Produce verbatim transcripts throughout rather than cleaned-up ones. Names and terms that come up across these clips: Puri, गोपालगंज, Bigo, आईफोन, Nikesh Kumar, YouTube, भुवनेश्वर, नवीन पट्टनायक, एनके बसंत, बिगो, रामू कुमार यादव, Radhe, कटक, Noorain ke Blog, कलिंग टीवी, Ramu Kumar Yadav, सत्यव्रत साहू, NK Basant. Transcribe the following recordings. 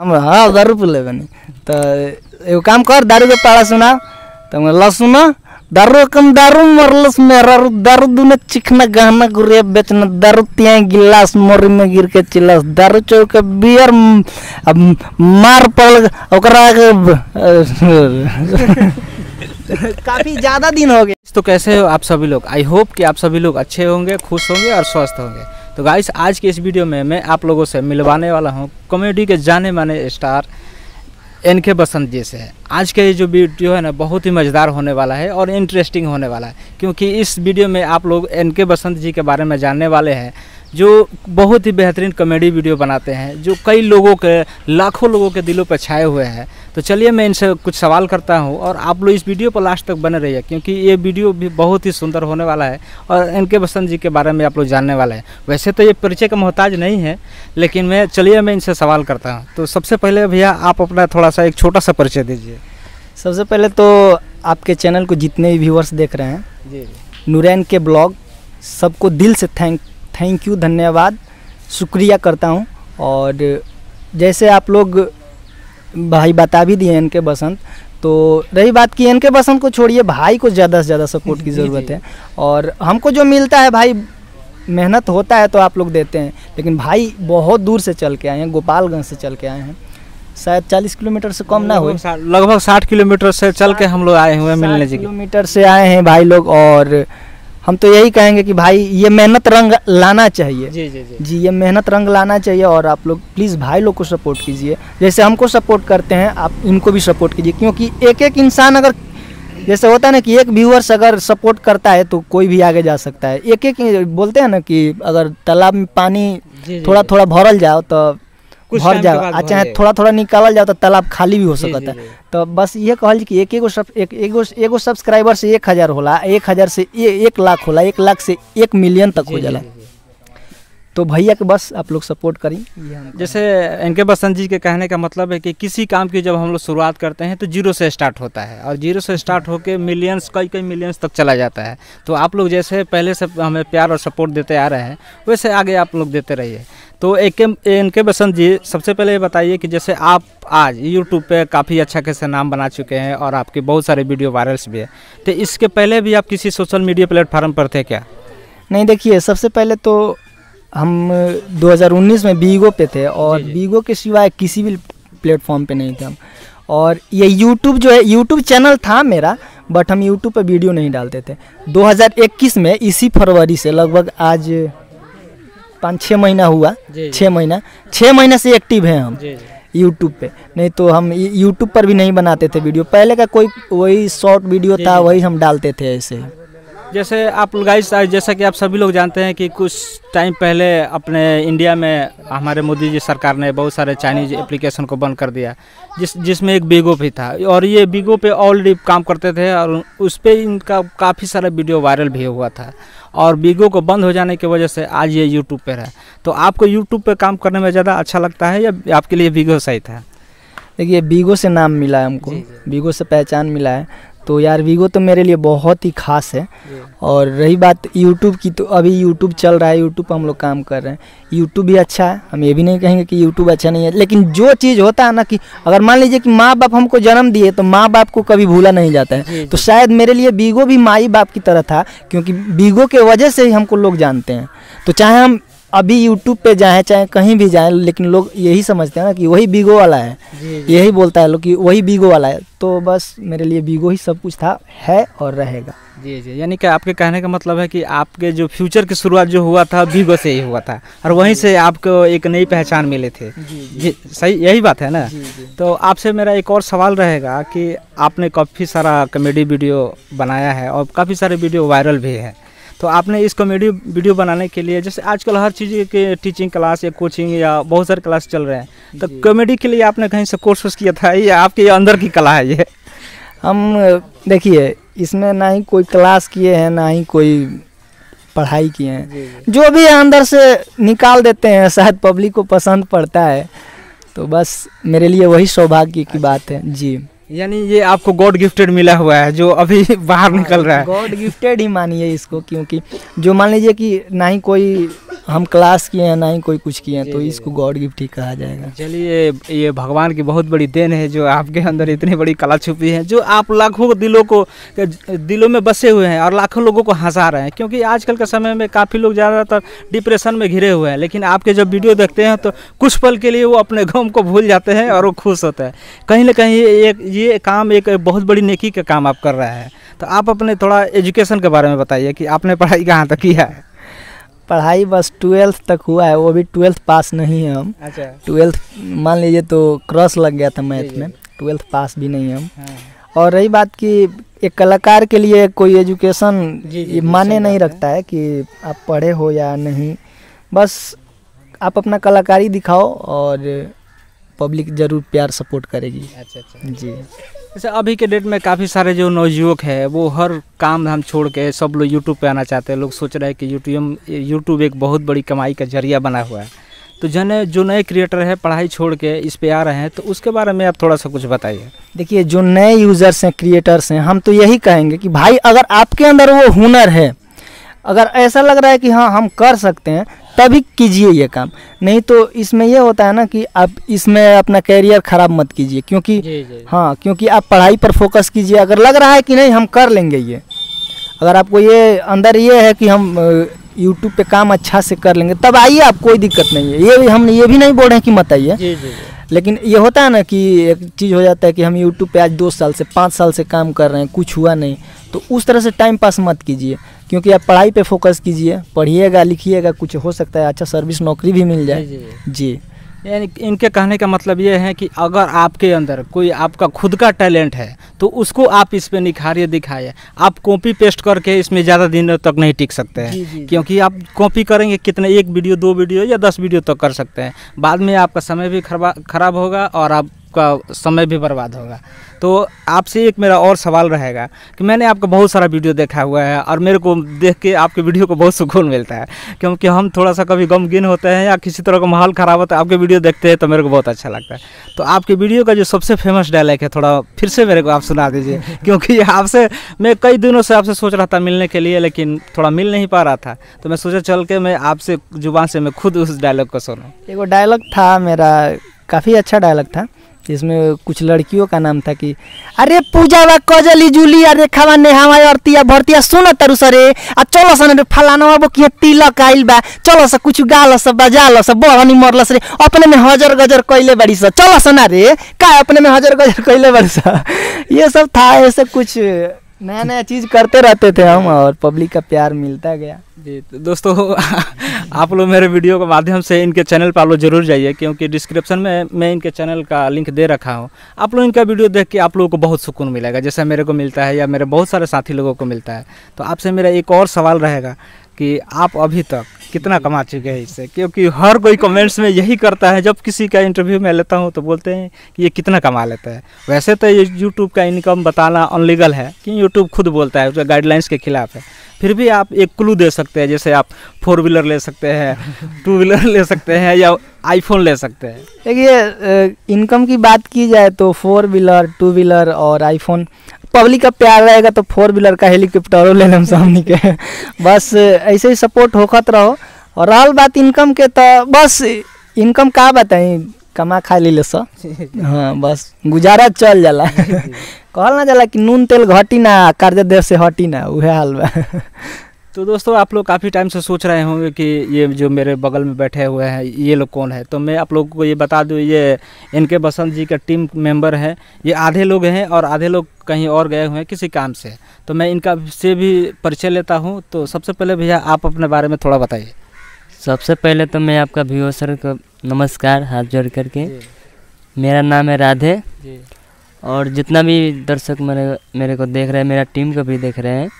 हम हाँ दारू पी लेबे तो एगो काम कर दारू के पारा सुना तो लसुना दारू कम दारू मरलस मेरा दारू दुने चिकना गहना गुरिया बेचना दारू तिया गिलास मोरी में गिर के चिल्लास दारू चौक के बियर अब मार पड़ ओकरा काफ़ी ज़्यादा दिन हो गए। तो कैसे हो आप सभी लोग, आई होप कि आप सभी लोग अच्छे होंगे, खुश होंगे और स्वस्थ होंगे। तो गाइस आज के इस वीडियो में मैं आप लोगों से मिलवाने वाला हूं कॉमेडी के जाने माने स्टार एनके बसंत जी से। आज का ये जो वीडियो है ना बहुत ही मज़ेदार होने वाला है और इंटरेस्टिंग होने वाला है, क्योंकि इस वीडियो में आप लोग एनके बसंत जी के बारे में जानने वाले हैं जो बहुत ही बेहतरीन कॉमेडी वीडियो बनाते हैं, जो कई लोगों के लाखों लोगों के दिलों पर छाए हुए हैं। तो चलिए मैं इनसे कुछ सवाल करता हूं और आप लोग इस वीडियो पर लास्ट तक बने रहिए, क्योंकि ये वीडियो भी बहुत ही सुंदर होने वाला है और एनके बसंत जी के बारे में आप लोग जानने वाले हैं। वैसे तो ये परिचय का मोहताज नहीं है, लेकिन मैं चलिए मैं इनसे सवाल करता हूँ। तो सबसे पहले भैया आप अपना थोड़ा सा एक छोटा सा परिचय दीजिए। सबसे पहले तो आपके चैनल को जितने भी व्यूवर्स देख रहे हैं जी नूरैन के ब्लॉग, सबको दिल से थैंक थैंक यू धन्यवाद शुक्रिया करता हूं। और जैसे आप लोग भाई बता भी दिए एनके बसंत, तो रही बात कि एनके बसंत को छोड़िए भाई को ज़्यादा से ज़्यादा सपोर्ट की ज़रूरत है, और हमको जो मिलता है भाई मेहनत होता है तो आप लोग देते हैं, लेकिन भाई बहुत दूर से चल के आए हैं, गोपालगंज से चल के आए हैं, शायद चालीस किलोमीटर से कम ना हो, लगभग साठ किलोमीटर से चल के हम लोग आए हुए मिलने जी किलोमीटर से आए हैं भाई लोग। और हम तो यही कहेंगे कि भाई ये मेहनत रंग लाना चाहिए जी जी जी, जी ये मेहनत रंग लाना चाहिए और आप लोग प्लीज़ भाई लोग को सपोर्ट कीजिए, जैसे हमको सपोर्ट करते हैं आप इनको भी सपोर्ट कीजिए, क्योंकि एक एक इंसान अगर जैसे होता है ना कि एक व्यूअर्स अगर सपोर्ट करता है तो कोई भी आगे जा सकता है। एक एक बोलते हैं ना कि अगर तालाब में पानी जी जी थोड़ा जी थोड़ा भरल जाओ तो भर जाओ, अच्छा है थोड़ा थोड़ा निकालल जाओ तो तालाब खाली भी हो सकता है। तो बस ये कहल कि एक एगो सब एक एगो एगो सब्सक्राइबर से एक हज़ार होला, एक हज़ार से एक लाख होला, एक लाख से एक मिलियन तक हो जाला। तो भैया के बस आप लोग सपोर्ट करें। जैसे एनके बसंत जी के कहने का मतलब है कि किसी काम की जब हम लोग शुरुआत करते हैं तो जीरो से स्टार्ट होता है, और जीरो से स्टार्ट होकर मिलियंस कई कई मिलियंस तक चला जाता है। तो आप लोग जैसे पहले से हमें प्यार और सपोर्ट देते आ रहे हैं वैसे आगे आप लोग देते रहिए। तो एनके बसंत जी सबसे पहले ये बताइए कि जैसे आप आज यूट्यूब पे काफ़ी अच्छा खासा नाम बना चुके हैं और आपके बहुत सारे वीडियो वायरल्स भी है, तो इसके पहले भी आप किसी सोशल मीडिया प्लेटफार्म पर थे क्या? नहीं, देखिए सबसे पहले तो हम दो हज़ार उन्नीस में बीगो पे थे और बीगो के सिवाय किसी भी प्लेटफॉर्म पे नहीं थे हम। और ये यूट्यूब जो है यूट्यूब चैनल था मेरा, बट हम यूट्यूब पे वीडियो नहीं डालते थे। दो हज़ार इक्कीस में इसी फरवरी से लगभग आज पाँच छः महीना हुआ, छः महीना छः महीने से एक्टिव हैं हम यूट्यूब पे, नहीं तो हम यूट्यूब पर भी नहीं बनाते थे वीडियो। पहले का कोई वही शॉर्ट वीडियो था वही हम डालते थे ऐसे। जैसे आप गाइस जैसा कि आप सभी लोग जानते हैं कि कुछ टाइम पहले अपने इंडिया में हमारे मोदी जी सरकार ने बहुत सारे चाइनीज एप्लीकेशन को बंद कर दिया, जिस जिसमें एक बिगो भी था, और ये बिगो पे ऑलरेडी काम करते थे और उस पर इनका काफ़ी सारा वीडियो वायरल भी हुआ था, और बिगो को बंद हो जाने की वजह से आज ये यूट्यूब पर है। तो आपको यूट्यूब पर काम करने में ज़्यादा अच्छा लगता है या आपके लिए बिगो सही था? देखिए बिगो से नाम मिला है हमको, बिगो से पहचान मिला है, तो यार वीगो तो मेरे लिए बहुत ही खास है। और रही बात यूट्यूब की, तो अभी यूट्यूब चल रहा है, यूट्यूब पर हम लोग काम कर रहे हैं, यूट्यूब भी अच्छा है, हम ये भी नहीं कहेंगे कि यूट्यूब अच्छा नहीं है, लेकिन जो चीज़ होता है ना कि अगर मान लीजिए कि माँ बाप हमको जन्म दिए तो माँ बाप को कभी भूला नहीं जाता है, तो शायद मेरे लिए वीगो भी माई बाप की तरह था, क्योंकि वीगो के वजह से ही हमको लोग जानते हैं। तो चाहे हम अभी यूट्यूब पे जाएँ चाहे कहीं भी जाएँ, लेकिन लोग यही समझते हैं ना कि वही बिगो वाला है, यही बोलता है लोग कि वही बिगो वाला है। तो बस मेरे लिए बिगो ही सब कुछ था, है और रहेगा। जी जी, यानी कि आपके कहने का मतलब है कि आपके जो फ्यूचर की शुरुआत जो हुआ था बिगो से ही हुआ था, और वहीं से आपको एक नई पहचान मिले थे। जी, जी सही यही बात है ना। तो आपसे मेरा एक और सवाल रहेगा कि आपने काफ़ी सारा कॉमेडी वीडियो बनाया है और काफ़ी सारे वीडियो वायरल भी है, तो आपने इस कॉमेडी वीडियो बनाने के लिए जैसे आजकल हर चीज़ के टीचिंग क्लास या कोचिंग या बहुत सारे क्लास चल रहे हैं, तो कॉमेडी के लिए आपने कहीं से कोर्स वोर्स किया था या आपके अंदर की कला है ये? हम देखिए इसमें ना ही कोई क्लास किए हैं ना ही कोई पढ़ाई किए हैं, जो भी अंदर से निकाल देते हैं, शायद पब्लिक को पसंद पड़ता है, तो बस मेरे लिए वही सौभाग्य की बात है। जी यानी ये आपको गॉड गिफ्टेड मिला हुआ है जो अभी बाहर निकल रहा है। गॉड गिफ्टेड ही मानिए इसको, क्योंकि जो मान लीजिए कि ना ही कोई हम क्लास किए हैं ना ही कोई कुछ किए हैं, तो इसको गॉड गिफ्ट ही कहा जाएगा। चलिए, ये भगवान की बहुत बड़ी देन है जो आपके अंदर इतनी बड़ी कला छुपी है, जो आप लाखों दिलों को दिलों में बसे हुए हैं और लाखों लोगों को हंसा रहे हैं। क्योंकि आजकल के समय में काफ़ी लोग ज़्यादातर डिप्रेशन में घिरे हुए हैं, लेकिन आपके जब वीडियो देखते हैं तो कुछ पल के लिए वो अपने गम को भूल जाते हैं और वो खुश होता है। कहीं ना कहीं एक ये काम एक बहुत बड़ी नेकी का काम आप कर रहे हैं। तो आप अपने थोड़ा एजुकेशन के बारे में बताइए कि आपने पढ़ाई कहाँ तक की है। पढ़ाई बस ट्वेल्थ तक हुआ है, वो भी ट्वेल्थ पास नहीं है हम। अच्छा। ट्वेल्थ मान लीजिए तो क्रॉस लग गया था मैथ में, ट्वेल्थ पास भी नहीं है हम। हाँ। और रही बात कि एक कलाकार के लिए कोई एजुकेशन जी, जी, माने नहीं रखता है कि आप पढ़े हो या नहीं, बस आप अपना कलाकारी दिखाओ और पब्लिक जरूर प्यार सपोर्ट करेगी। अच्छा अच्छा जी। जैसे अभी के डेट में काफ़ी सारे जो नवयुवक है वो हर काम धाम छोड़ के सब लोग यूट्यूब पे आना चाहते हैं। लोग सोच रहे हैं कि यूट्यूब यूट्यूब एक बहुत बड़ी कमाई का जरिया बना हुआ है, तो जने जो नए क्रिएटर है पढ़ाई छोड़ के इस पे आ रहे हैं, तो उसके बारे में आप थोड़ा सा कुछ बताइए। देखिए, जो नए यूज़र्स हैं, क्रिएटर्स हैं, हम तो यही कहेंगे कि भाई अगर आपके अंदर वो हुनर है, अगर ऐसा लग रहा है कि हाँ हम कर सकते हैं, तभी कीजिए ये काम। नहीं तो इसमें यह होता है ना कि आप इसमें अपना कैरियर ख़राब मत कीजिए, क्योंकि जी जी। हाँ, क्योंकि आप पढ़ाई पर फोकस कीजिए। अगर लग रहा है कि नहीं हम कर लेंगे ये, अगर आपको ये अंदर ये है कि हम यूट्यूब पे काम अच्छा से कर लेंगे, तब आइए आप, कोई दिक्कत नहीं है। ये हम ये भी नहीं बोल रहे हैं कि मत आइए, लेकिन ये होता है ना कि एक चीज़ हो जाता है कि हम यूट्यूब पर आज दो साल से पाँच साल से काम कर रहे हैं, कुछ हुआ नहीं, तो उस तरह से टाइम पास मत कीजिए। क्योंकि आप पढ़ाई पे फोकस कीजिए, पढ़िएगा लिखिएगा, कुछ हो सकता है अच्छा सर्विस नौकरी भी मिल जाए। जी, जी, जी। यानी इनके कहने का मतलब ये है कि अगर आपके अंदर कोई आपका खुद का टैलेंट है तो उसको आप इस पे निखारिए दिखाइए। आप कॉपी पेस्ट करके इसमें ज़्यादा दिन तक नहीं टिक सकते हैं। जी, जी, क्योंकि आप कॉपी करेंगे कितने, एक वीडियो दो वीडियो या दस वीडियो तक तो कर सकते हैं, बाद में आपका समय भी खराब होगा और आप आपका समय भी बर्बाद होगा। तो आपसे एक मेरा और सवाल रहेगा कि मैंने आपका बहुत सारा वीडियो देखा हुआ है और मेरे को देख के आपके वीडियो को बहुत सुकून मिलता है, क्योंकि हम थोड़ा सा कभी गमगीन होते हैं या किसी तरह का माहौल ख़राब होता है, आपके वीडियो देखते हैं तो मेरे को बहुत अच्छा लगता है। तो आपके वीडियो का जो सबसे फेमस डायलॉग है थोड़ा फिर से मेरे को आप सुना दीजिए, क्योंकि आपसे मैं कई दिनों से आपसे सोच रहा था मिलने के लिए, लेकिन थोड़ा मिल नहीं पा रहा था, तो मैं सोचा चल के मैं आपसे जुबान से मैं खुद उस डायलॉग को सुनूँ। एगो डायलॉग था मेरा, काफ़ी अच्छा डायलॉग था, इसमें कुछ लड़कियों का नाम था कि अरे पूजा वा कजली जूली अरे खावा नेहावा अरतिया भरतिया सुन तरु सरे आ चलो सन फलाना बकिया तिलक आइल बा चलो स कुछ गाल स बजा लस बहनी मरलस रे अपने में हजर गजर कैले बड़ी स चलो सना रे का अपने में हजर गजर कैले बड़ी स। ये सब था, ऐसे कुछ नया नया चीज़ करते रहते थे हम और पब्लिक का प्यार मिलता गया। जी तो दोस्तों, आप लोग मेरे वीडियो के माध्यम से इनके चैनल पर आप लोग जरूर जाइए, क्योंकि डिस्क्रिप्शन में मैं इनके चैनल का लिंक दे रखा हूँ। आप लोग इनका वीडियो देख के आप लोगों को बहुत सुकून मिलेगा, जैसा मेरे को मिलता है या मेरे बहुत सारे साथी लोगों को मिलता है। तो आपसे मेरा एक और सवाल रहेगा कि आप अभी तक कितना कमा चुके हैं इससे, क्योंकि हर कोई कमेंट्स में यही करता है, जब किसी का इंटरव्यू मैं लेता हूं तो बोलते हैं कि ये कितना कमा लेता है। वैसे तो ये यूट्यूब का इनकम बताना अनलीगल है कि यूट्यूब खुद बोलता है, उसका गाइडलाइंस के खिलाफ है, फिर भी आप एक क्लू दे सकते हैं। जैसे आप फोर व्हीलर ले सकते हैं, टू व्हीलर ले सकते हैं या आईफोन ले सकते हैं। देखिए, इनकम की बात की जाए तो फोर व्हीलर, टू व्हीलर और आईफोन, पब्लिक का प्यार रहेगा तो फोर व्हीलर का हेलीकॉप्टरों ले लेम सामने के। बस ऐसे ही सपोर्ट होखत रहो। और रहा बात इनकम के, तो बस इनकम का बताई, कमा खा ले स। हाँ, बस गुजारा चल जाला। कहल ना जाला कि नून तेल घटी ना, कर्जा देश से हटी ना, वह हाल बा। तो दोस्तों, आप लोग काफ़ी टाइम से सोच रहे होंगे कि ये जो मेरे बगल में बैठे हुए हैं ये लोग कौन है। तो मैं आप लोगों को ये बता दूं, ये एनके बसंत जी का टीम मेंबर है। ये आधे लोग हैं और आधे लोग कहीं और गए हुए हैं किसी काम से, तो मैं इनका से भी परिचय लेता हूं। तो सबसे पहले भैया आप अपने बारे में थोड़ा बताइए। सबसे पहले तो मैं आपका व्यूअर्स को नमस्कार हाथ जोड़ करके। मेरा नाम है राधे और जितना भी दर्शक मेरे मेरे को देख रहे हैं, मेरा टीम को भी देख रहे हैं,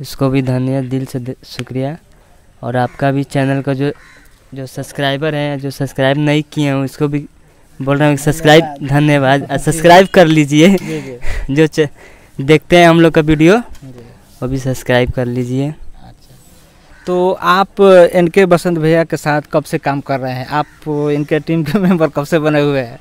उसको भी धन्यवाद, दिल से शुक्रिया। और आपका भी चैनल का जो जो सब्सक्राइबर हैं, जो सब्सक्राइब नहीं किए हैं उसको भी बोल रहा हूँ सब्सक्राइब, धन्यवाद, सब्सक्राइब कर लीजिए। जो देखते हैं हम लोग का वीडियो वो भी सब्सक्राइब कर लीजिए। तो आप एनके बसंत भैया के साथ कब से काम कर रहे हैं, आप इनके टीम के मेंबर कब से बने हुए हैं?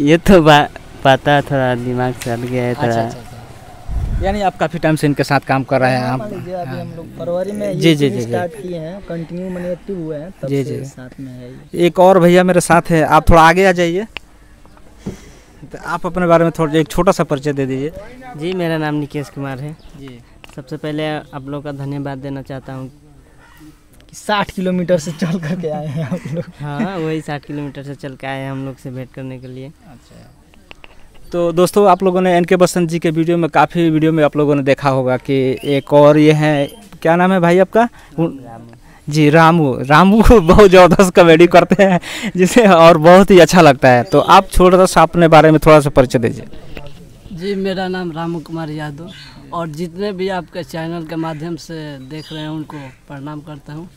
ये तो बात पता है, थोड़ा दिमाग चल गया है थोड़ा। यानी आप काफ़ी टाइम से इनके साथ काम कर रहे हैं आप? अभी हम लोग फरवरी में जी जी जी स्टार्ट किए हैं, कंटिन्यू मैंने एक्टिव हुए हैं तब से साथ में है। एक और भैया मेरे साथ है, आप थोड़ा आगे आ जाइए तो आप अपने बारे में थोड़ा एक छोटा सा परिचय दे दीजिए। जी मेरा नाम निकेश कुमार है जी। सबसे पहले आप लोग का धन्यवाद देना चाहता हूँ कि साठ किलोमीटर से चल करके आए हैं आप लोग। हाँ वही साठ किलोमीटर से चल के आए हैं हम लोग से भेंट करने के लिए। अच्छा तो दोस्तों आप लोगों ने एनके बसंत जी के वीडियो में काफ़ी वीडियो में आप लोगों ने देखा होगा कि एक और ये हैं, क्या नाम है भाई आपका? जी रामू। रामू बहुत ज़बरदस्त कॉमेडी करते हैं जिसे और बहुत ही अच्छा लगता है। तो आप छोटा सा अपने बारे में थोड़ा सा परिचय दीजिए। जी मेरा नाम रामू कुमार यादव, और जितने भी आपके चैनल के माध्यम से देख रहे हैं उनको प्रणाम करता हूँ।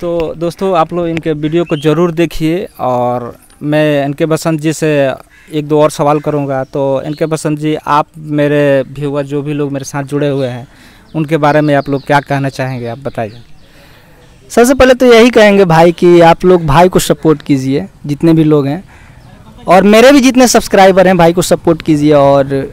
तो दोस्तों आप लोग इनके वीडियो को ज़रूर देखिए, और मैं एनके बसंत जी से एक दो और सवाल करूँगा। तो एनके बसंत जी, आप मेरे व्यूअर जो भी लोग मेरे साथ जुड़े हुए हैं उनके बारे में आप लोग क्या कहना चाहेंगे, आप बताइए। सबसे पहले तो यही कहेंगे भाई कि आप लोग भाई को सपोर्ट कीजिए जितने भी लोग हैं, और मेरे भी जितने सब्सक्राइबर हैं भाई को सपोर्ट कीजिए, और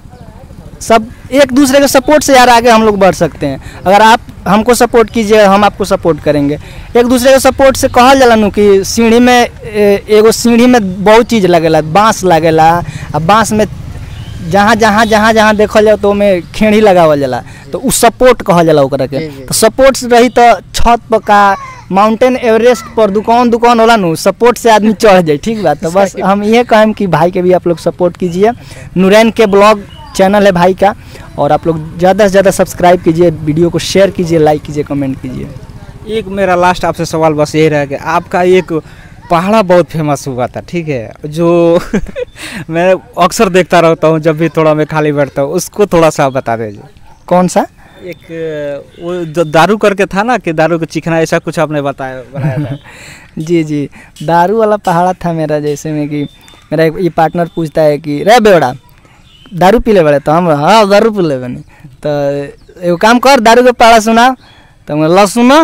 सब एक दूसरे के सपोर्ट से यार आगे हम लोग बढ़ सकते हैं। अगर आप हमको सपोर्ट कीजिए, हम आपको सपोर्ट करेंगे। एक दूसरे के सपोर्ट से कहल जलन कि सीढ़ी में एगो सीढ़ी में बहुत चीज़ लगेला, बाँस लगेला, आ बाँस में जहाँ जहाँ जहाँ जहाँ देखल जाओ तो में खेड़ी लगावल जाला, तो उस सपोर्ट कहल जाला ओकरा के। तो सपोर्ट्स रही तो छत पर का माउंटेन एवरेस्ट पर दुकान दुकान होला नू, सपोर्ट से आदमी चढ़ जाए। ठीक बात। तो बस हम ये कहें कि भाई के भी आप लोग सपोर्ट कीजिए। नूरैन के ब्लॉग चैनल है भाई का, और आप लोग ज़्यादा से ज़्यादा सब्सक्राइब कीजिए, वीडियो को शेयर कीजिए, लाइक कीजिए, कमेंट कीजिए। एक मेरा लास्ट आपसे सवाल बस यही रहेगा, आपका एक पहाड़ा बहुत फेमस हुआ था, ठीक है, जो मैं अक्सर देखता रहता हूँ जब भी थोड़ा मैं खाली बैठता हूँ, उसको थोड़ा सा बता दीजिए। कौन सा? एक वो जो दारू करके था ना, कि दारू को चिकना ऐसा कुछ आपने बताया बनाया था। जी जी दारू वाला पहाड़ा था मेरा, जैसे में कि मेरा एक ये पार्टनर पूछता है कि रे बेवड़ा दारू पी ले बड़े, तो हम हाँ दारू पी ले बने, तो एगो काम कर दारू के पहाड़ा सुना, तो हम ला सुना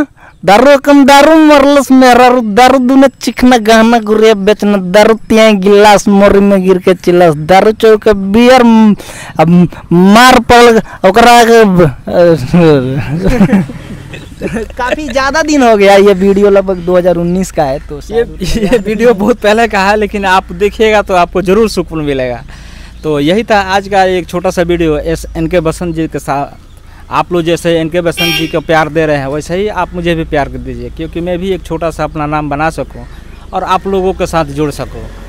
दारू कम दारू मरलस मेरा दारू दूने चिकना गहना गुरिया बेचना दारू त्यां गिलास मोरी में गिर के चिलास दारू चौक बियर मार पल ओकरा। काफ़ी ज़्यादा दिन हो गया, ये वीडियो लगभग दो हज़ार उन्नीस का है, तो ये ये वीडियो बहुत पहले का है, लेकिन आप देखिएगा तो आपको ज़रूर सुकून मिलेगा। तो यही था आज का एक छोटा सा वीडियो एस एन के बसंत जी के साथ। आप लोग जैसे एनके बसंत जी को प्यार दे रहे हैं वैसे ही आप मुझे भी प्यार दीजिए, क्योंकि मैं भी एक छोटा सा अपना नाम बना सकूं और आप लोगों के साथ जुड़ सकूं।